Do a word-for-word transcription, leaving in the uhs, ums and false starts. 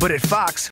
But at Fox,